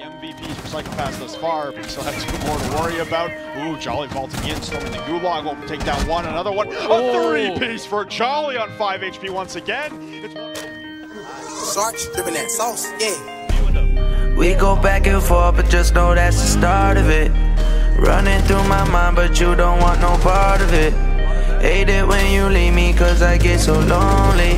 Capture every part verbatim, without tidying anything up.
the M V Ps for Psychopaths thus far, but we still have two more to worry about. Ooh, Jolly vaulting in, storming the Gulag, will take down one, another one. Oh. A three-piece for Jolly on five H P once again. It's Sarge dripping that sauce, yeah. We go back and forth, but just know that's the start of it. Running through my mind, but you don't want no part of it. Hate it when you leave me, cause I get so lonely.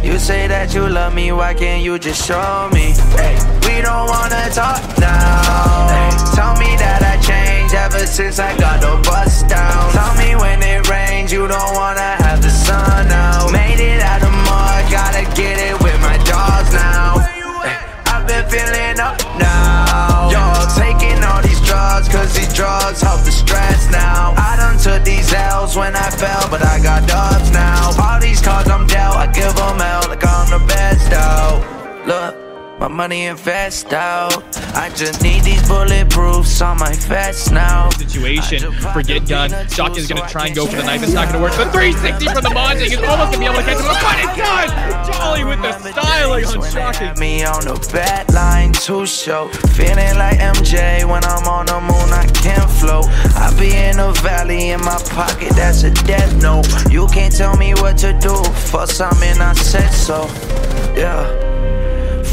You say that you love me, why can't you just show me? Hey, we don't wanna talk now. Hey, tell me that I changed ever since I got the bus down. Tell me when it rains, you don't wanna have the sun out. Made it out of mud, gotta get it with my jaws now. Hey, I've been feeling up now. Y'all taking all these drugs, cause these drugs help the stress now. I done took these L's when I fell, but I got dubs now. All these cards I'm dealt, I give them out like I'm the best out. Look, my money invest out. I just need these bulletproofs on my vest now. Situation for Get Gun. Shotgun's gonna try and go for the knife. It's not gonna work. The three sixty from the Monzing is almost gonna be able to catch him. But it does! Jolly with the styling on Shotgun. Me on the bat line to show. Feeling like M J when I'm on the moon, I can't float. I be in a valley in my pocket, that's a death note. You can't tell me what to do. For something I said so. Yeah.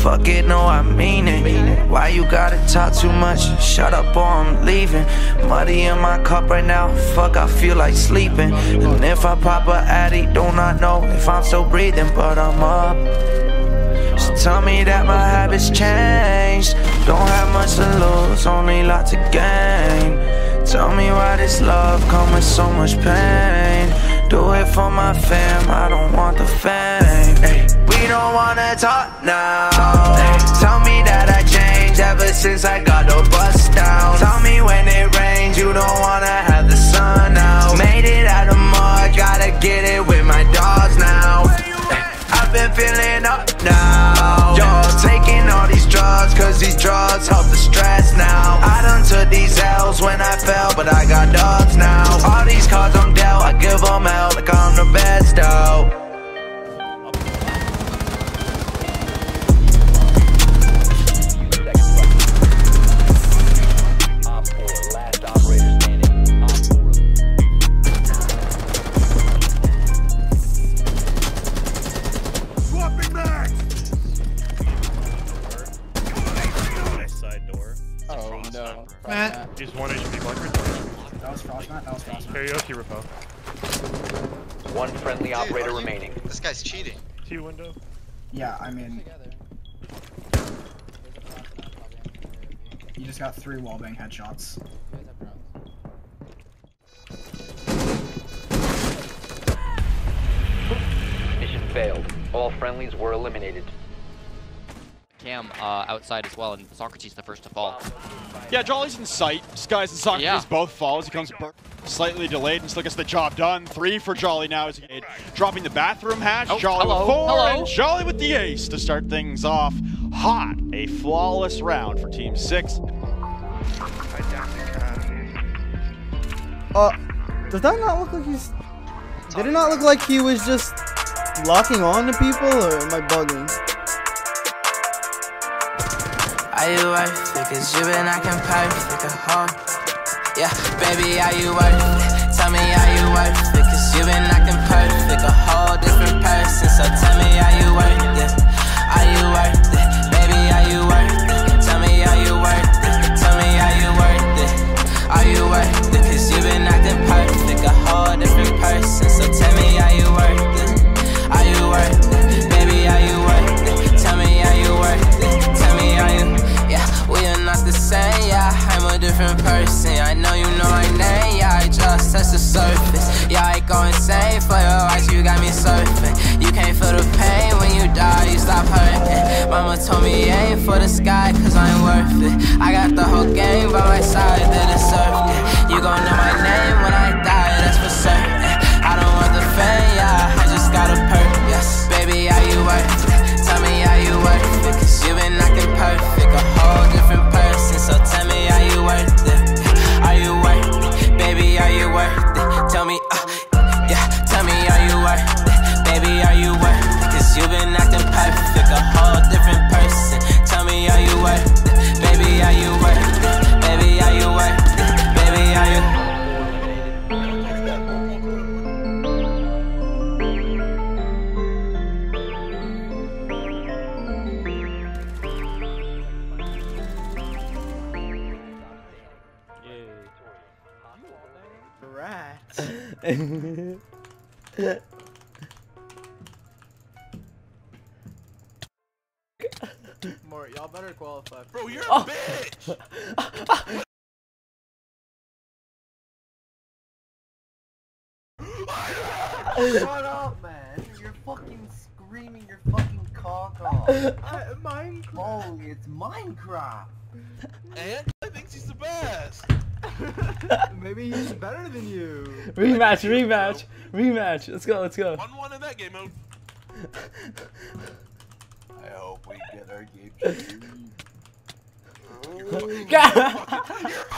Fuck it, no, I mean it. Why you gotta talk too much? Shut up or I'm leaving. Muddy in my cup right now, fuck, I feel like sleeping. And if I pop a addy, do not know if I'm still breathing, but I'm up. So tell me that my habits changed. Don't have much to lose, only lot to gain. Tell me why this love comes with so much pain. Do it for my fam, I don't want the fame. Ay, we don't wanna talk now. Ay, tell me that I changed ever since I got the bus down. Tell me when it rains, you don't wanna have the sun out. Made it out of mud, gotta get it with my dogs now. Ay, I've been feeling up now. Y'all taking all these drugs, cause these drugs help the stress now. I done took these L's when I fell, but I got dubs now. All these cards I'm dealt, I give them out like I'm the best out. He's one H P bunker. That was Frostmatt, that was Frostmatt. Karaoke repo. One friendly operator Dude, remaining. You, this guy's cheating. Two window? Yeah, I mean... You just got three wallbang headshots. Mission failed. All friendlies were eliminated. Cam uh, outside as well, and Socrates the first to fall. Yeah, Jolly's in sight. Skies and Socrates yeah. both fall as he comes slightly delayed and still gets the job done. Three for Jolly now as he dropping the bathroom hatch. Oh, Jolly hello. with four hello. and Jolly with the ace to start things off hot. A flawless round for Team Six. Uh, does that not look like he's? Did it not look like he was just locking on to people, or am I bugging? Are you worth it? Cause you and I can pipe like a hoe. Yeah, baby, are you worth it? Tell me, are you worth it? Cause you and I can pipe like a whole different person. So tell me, are you worth it? Are you worth it? Baby, are you worth it? Tell me, are you worth it? Tell me, are you worth it? Are you worth it? Cause you and I can pipe like a whole different person. So tell me, are you worth it? Are you worth it? Baby, are you worth it? Tell me, are you worth it? Tell me, are you? Yeah, we are not the same, yeah, I'm a different person. I know you know my name, yeah, I just touched the surface. Yeah, I go insane for your eyes, you got me surfing. You can't feel the pain, when you die, you stop hurting. Mama told me aim for the sky, cause I ain't worth it. I got the whole game by my side, did it surfing. You gon' know my name when I die, that's for certain. I don't want the fame, yeah, I just got a purpose. Baby, are you worth it? Tell me, are you worth it? Cause you and I can perfect a whole different person. So tell me, are you worth it? Are you worth it? Baby, are you worth it? Tell me, uh, yeah. Tell me, are you worth it? Baby, are you worth it? Cause you been acting perfect, a whole different person. Tell me, are you worth it? Baby, are Mort, y'all better qualify. Bro, you're a oh. bitch! Shut up, man! You're fucking screaming your fucking cock off. I, Minecraft. Holy, it's Minecraft. And I think she's the best. Maybe he's better than you. Rematch, rematch, rematch. Let's go, let's go. one one in that game mode. I hope we get our game.